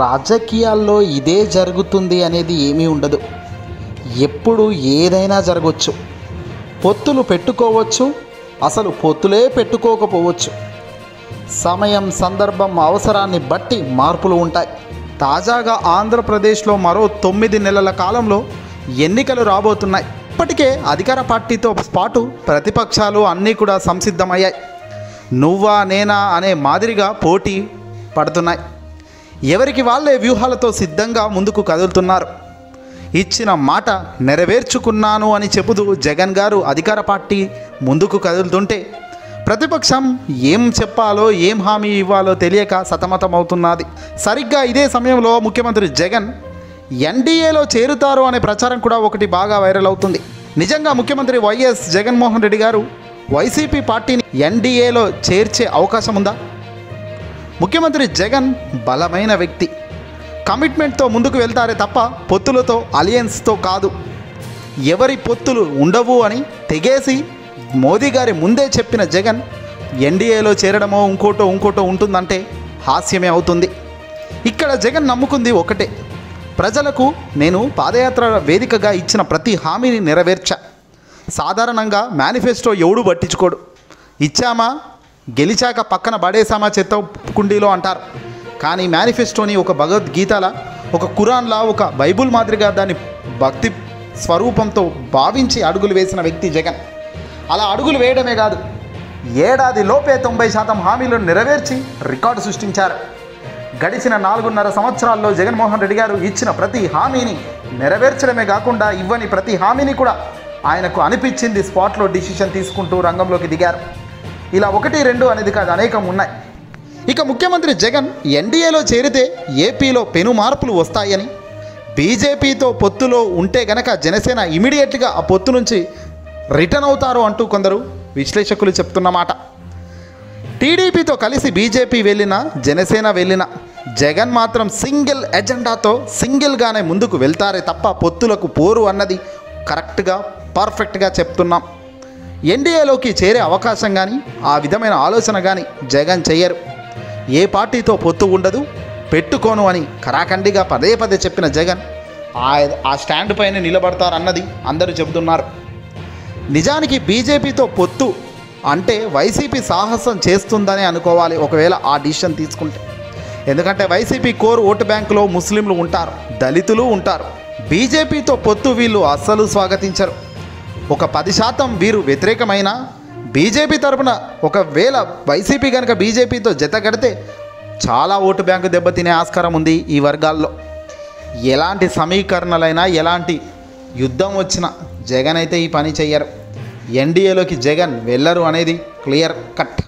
రాజకీయాల్లో ఇదే జరుగుతుంది అనేది ఏమీ ఉండదు. ఎప్పుడు ఏదైనా జరగొచ్చు. పొత్తులు పెట్టుకోవచ్చు, అసలు పొత్తులే పెట్టుకోకపోవచ్చు. సమయం, సందర్భం, అవసరాన్ని బట్టి మార్పులు ఉంటాయి. తాజాగా ఆంధ్రప్రదేశ్లో మరో 9 నెలల కాలంలో ఎన్నికలు రాబోతున్నాయి. ఇప్పటికే అధికార పార్టీతో పాటు ప్రతిపక్షాలు అన్నీ కూడా సంసిద్ధమయ్యాయి. నువ్వా నేనా అనే మాదిరిగా పోటీ పడుతున్నాయి. ఎవరికి వాళ్ళే వ్యూహాలతో సిద్ధంగా ముందుకు కదులుతున్నారు. ఇచ్చిన మాట నెరవేర్చుకున్నాను అని చెబుతూ జగన్ గారు అధికార పార్టీ ముందుకు కదులుతుంటే ప్రతిపక్షం ఏం చెప్పాలో ఏం హామీ ఇవ్వాలో తెలియక సతమతమవుతున్నది. సరిగ్గా ఇదే సమయంలో ముఖ్యమంత్రి జగన్ ఎన్డీఏలో చేరుతారు అనే ప్రచారం కూడా ఒకటి బాగా వైరల్ అవుతుంది. నిజంగా ముఖ్యమంత్రి వైఎస్ జగన్మోహన్ రెడ్డి గారు వైసీపీ పార్టీని ఎన్డీఏలో చేర్చే అవకాశం ఉందా? ముఖ్యమంత్రి జగన్ బలమైన వ్యక్తి, కమిట్మెంట్తో ముందుకు వెళ్తారే తప్ప పొత్తులతో, అలయన్స్తో కాదు. ఎవరి పొత్తులు ఉండవు అని తెగేసి మోదీ గారి ముందే చెప్పిన జగన్ ఎన్డీఏలో చేరడమో ఇంకోటో ఉంటుందంటే హాస్యమే అవుతుంది. ఇక్కడ జగన్ నమ్ముకుంది ఒకటే, ప్రజలకు నేను పాదయాత్ర వేదికగా ఇచ్చిన ప్రతి హామీని నెరవేర్చా. సాధారణంగా మేనిఫెస్టో ఎవడు పట్టించుకోడు. ఇచ్చామా, గెలిచాక పక్కన పడేసామా చెత్త కుండీలో అంటారు. కానీ మేనిఫెస్టోని ఒక భగవద్గీతలా, ఒక ఖురాన్లా, ఒక బైబుల్ మాదిరిగా దాన్ని భక్తి స్వరూపంతో భావించి అడుగులు వేసిన వ్యక్తి జగన్. అలా అడుగులు వేయడమే కాదు, ఏడాది లోపే 90% హామీలను నెరవేర్చి రికార్డు సృష్టించారు. గడిచిన 4.5 సంవత్సరాల్లో జగన్మోహన్ రెడ్డి గారు ఇచ్చిన ప్రతి హామీని నెరవేర్చడమే కాకుండా ఇవ్వని ప్రతి హామీని కూడా ఆయనకు అనిపించింది స్పాట్లో డిసిషన్ తీసుకుంటూ రంగంలోకి దిగారు. ఇలా 1, 2 అనేది కాదు, అనేకం ఉన్నాయి. ఇక ముఖ్యమంత్రి జగన్ ఎన్డీఏలో చేరితే ఏపీలో పెను మార్పులు వస్తాయని, బీజేపీతో పొత్తులో ఉంటే గనక జనసేన ఇమీడియట్గా ఆ పొత్తు నుంచి రిటర్న్ అవుతారు అంటూ కొందరు విశ్లేషకులు చెప్తున్నమాట. టీడీపీతో కలిసి బీజేపీ వెళ్ళినా, జనసేన వెళ్ళినా జగన్ మాత్రం సింగిల్ ఎజెండాతో సింగిల్గానే ముందుకు వెళ్తారే తప్ప పొత్తులకు పోరు అన్నది కరెక్ట్గా, పర్ఫెక్ట్గా చెప్తున్నాం. ఎన్డీఏలోకి చేరే అవకాశం కానీ, ఆ విధమైన ఆలోచన కానీ జగన్ చేయరు. ఏ పార్టీతో పొత్తు ఉండదు, పెట్టుకోను అని కరాఖండిగా పదే చెప్పిన జగన్ ఆ స్టాండ్ పైన నిలబడతారన్నది అందరూ చెబుతున్నారు. నిజానికి బీజేపీతో పొత్తు అంటే వైసీపీ సాహసం చేస్తుందని అనుకోవాలి ఒకవేళ ఆ డిసిషన్ తీసుకుంటే. ఎందుకంటే వైసీపీ కోర్ ఓటు బ్యాంకులో ముస్లింలు ఉంటారు, దళితులు ఉంటారు. బీజేపీతో పొత్తు వీళ్ళు అస్సలు స్వాగతించరు. ఒక 10% వీరు వ్యతిరేకమైన, బీజేపీ తరపున ఒకవేళ వైసీపీ కనుక బీజేపీతో జత కడితే చాలా ఓటు బ్యాంకు దెబ్బతినే ఆస్కారం ఉంది ఈ వర్గాల్లో. ఎలాంటి సమీకరణలైనా, ఎలాంటి యుద్ధం వచ్చినా జగన్ అయితే ఈ పని చెయ్యరు. ఎన్డీఏలోకి జగన్ వెళ్ళరు అనేది క్లియర్ కట్.